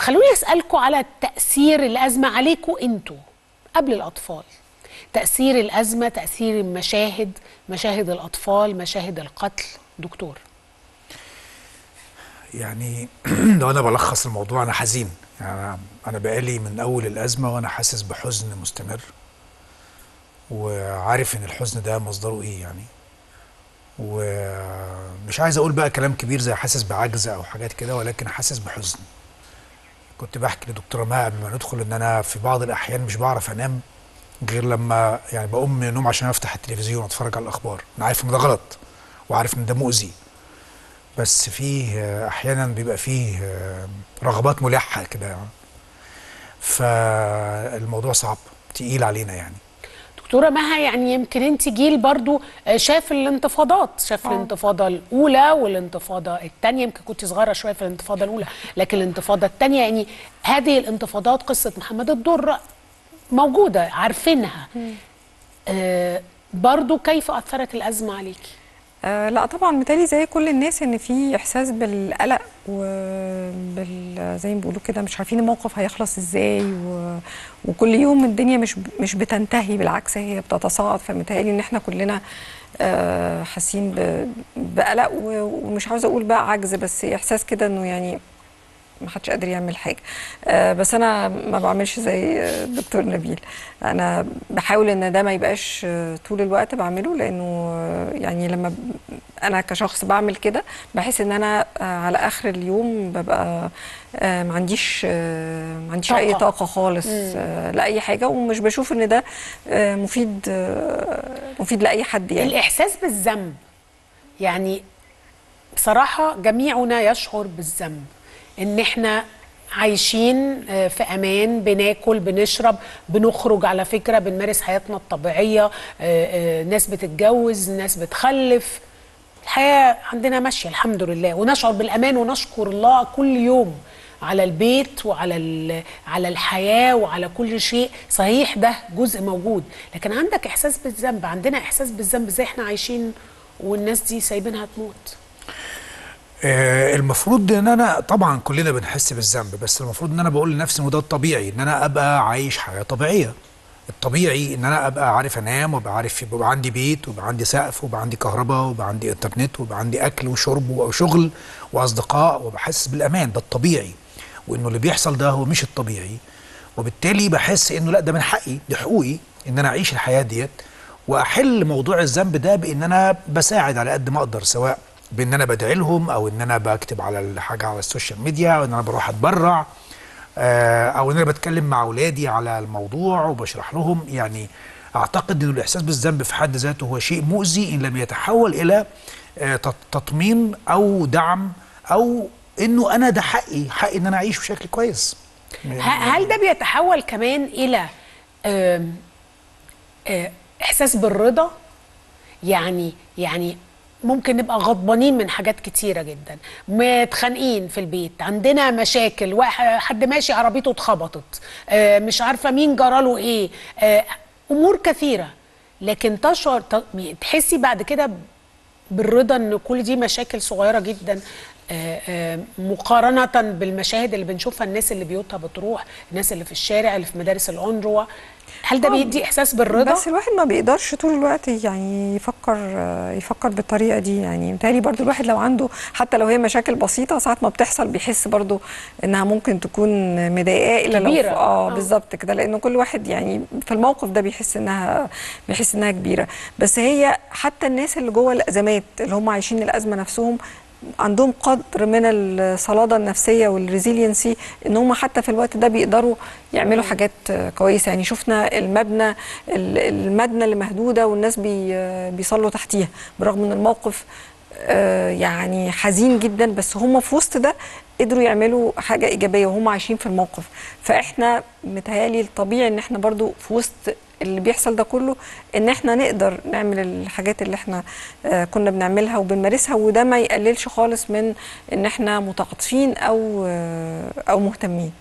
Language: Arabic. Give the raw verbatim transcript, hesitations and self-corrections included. خلوني أسألكم على تأثير الأزمة عليكم أنتوا قبل الأطفال. تأثير الأزمة، تأثير المشاهد، مشاهد الأطفال، مشاهد القتل. دكتور، يعني لو أنا بلخص الموضوع، أنا حزين. يعني أنا بقالي من أول الأزمة وأنا حاسس بحزن مستمر، وعارف إن الحزن ده مصدره إيه يعني، ومش عايز أقول بقى كلام كبير زي حاسس بعجز أو حاجات كده، ولكن حاسس بحزن. كنت بحكي لدكتورة ماء قبل ما ندخل إن أنا في بعض الأحيان مش بعرف أنام غير لما يعني بقوم من النوم عشان أفتح التلفزيون وأتفرج على الأخبار. أنا عارف إن ده غلط وعارف إن ده مؤذي، بس فيه أحيانا بيبقى فيه رغبات ملحة كده يعني. فالموضوع صعب، تقيل علينا يعني. دكتورة مها، يعني يمكن انت جيل برضو شاف الانتفاضات، شاف أوه. الانتفاضة الأولى والانتفاضة الثانية. يمكن كنت صغيرة شوية في الانتفاضة الأولى، لكن الانتفاضة الثانية يعني هذه الانتفاضات، قصة محمد الدر موجودة، عارفينها. آه برضو كيف أثرت الأزمة عليكي؟ آه لا طبعا، متهيألي زي كل الناس ان في احساس بالقلق وبال زي ما بيقولوا كده، مش عارفين الموقف هيخلص ازاي، و... وكل يوم الدنيا مش مش بتنتهي، بالعكس هي بتتصاعد. فمتهيألي ان احنا كلنا آه حاسين ب... بقلق، و... ومش عاوزه اقول بقى عجز، بس احساس كده انه يعني ما حدش قادر يعمل حاجه. آه بس انا ما بعملش زي الدكتور نبيل، انا بحاول ان ده ما يبقاش طول الوقت بعمله، لانه يعني لما انا كشخص بعمل كده بحس ان انا على اخر اليوم ببقى آه ما عنديش آه ما عنديش طاقة. اي طاقه خالص آه لاي حاجه، ومش بشوف ان ده آه مفيد آه مفيد لاي حد يعني. الاحساس بالذنب، يعني بصراحه جميعنا يشعر بالذنب ان احنا عايشين في امان، بناكل، بنشرب، بنخرج، على فكره بنمارس حياتنا الطبيعيه، ناس بتتجوز، ناس بتخلف، الحياه عندنا ماشيه الحمد لله، ونشعر بالامان ونشكر الله كل يوم على البيت وعلى على الحياه وعلى كل شيء. صحيح ده جزء موجود، لكن عندك احساس بالذنب. عندنا احساس بالذنب ازاي احنا عايشين والناس دي سايبينها تموت؟ المفروض ان انا طبعا كلنا بنحس بالذنب، بس المفروض ان انا بقول لنفسي وده الطبيعي، ان انا ابقى عايش حياه طبيعيه. الطبيعي ان انا ابقى عارف انام، وابقى عارف يبقى عندي بيت، ويبقى عندي سقف، ويبقى عندي كهرباء، ويبقى عندي انترنت، ويبقى عندي اكل وشرب وشغل واصدقاء، وبحس بالامان. ده الطبيعي، وانه اللي بيحصل ده هو مش الطبيعي، وبالتالي بحس انه لا، ده من حقي، دي حقوقي ان انا اعيش الحياه ديت، واحل موضوع الذنب ده بان انا بساعد على قد ما اقدر، سواء بان انا بدعي لهم، او ان انا بكتب على الحاجه على السوشيال ميديا، او ان انا بروح اتبرع، او ان انا بتكلم مع اولادي على الموضوع وبشرح لهم. يعني اعتقد ان الاحساس بالذنب في حد ذاته هو شيء مؤذي ان لم يتحول الى تطمين او دعم، او انه انا ده حقي، حقي ان انا اعيش بشكل كويس. هل ده بيتحول كمان الى احساس بالرضا؟ يعني يعني ممكن نبقى غضبانين من حاجات كتيرة جدا، متخانقين في البيت، عندنا مشاكل، حد ماشي عربيته اتخبطت، مش عارفة مين جراله ايه، امور كثيرة، لكن تشعر تحسي بعد كده بالرضا ان كل دي مشاكل صغيرة جدا مقارنة بالمشاهد اللي بنشوفها، الناس اللي بيوتها بتروح، الناس اللي في الشارع، اللي في مدارس الأنروا. هل ده بيدي إحساس بالرضا؟ بس الواحد ما بيقدرش طول الوقت يعني يفكر يفكر بالطريقة دي يعني. متهيألي برضو الواحد لو عنده، حتى لو هي مشاكل بسيطة، ساعة ما بتحصل بيحس برضو إنها ممكن تكون مضايقاه، إلا لو كبيرة. آه, آه. بالظبط كده، لأنه كل واحد يعني في الموقف ده بيحس إنها بيحس إنها كبيرة. بس هي حتى الناس اللي جوه الأزمات، اللي هم عايشين الأزمة نفسهم، عندهم قدر من الصلاده النفسيه والريزيلينسي، ان هم حتى في الوقت ده بيقدروا يعملوا حاجات كويسه. يعني شفنا المبنى المدنه اللي مهدوده والناس بيصلوا تحتيها، برغم ان الموقف يعني حزين جدا، بس هم في وسط ده قدروا يعملوا حاجه ايجابيه وهم عايشين في الموقف. فاحنا متهيألي الطبيعي ان احنا برضو في وسط اللي بيحصل ده كله ان احنا نقدر نعمل الحاجات اللي احنا آه كنا بنعملها وبنمارسها، وده ما يقللش خالص من ان احنا متعاطفين او آه او مهتمين.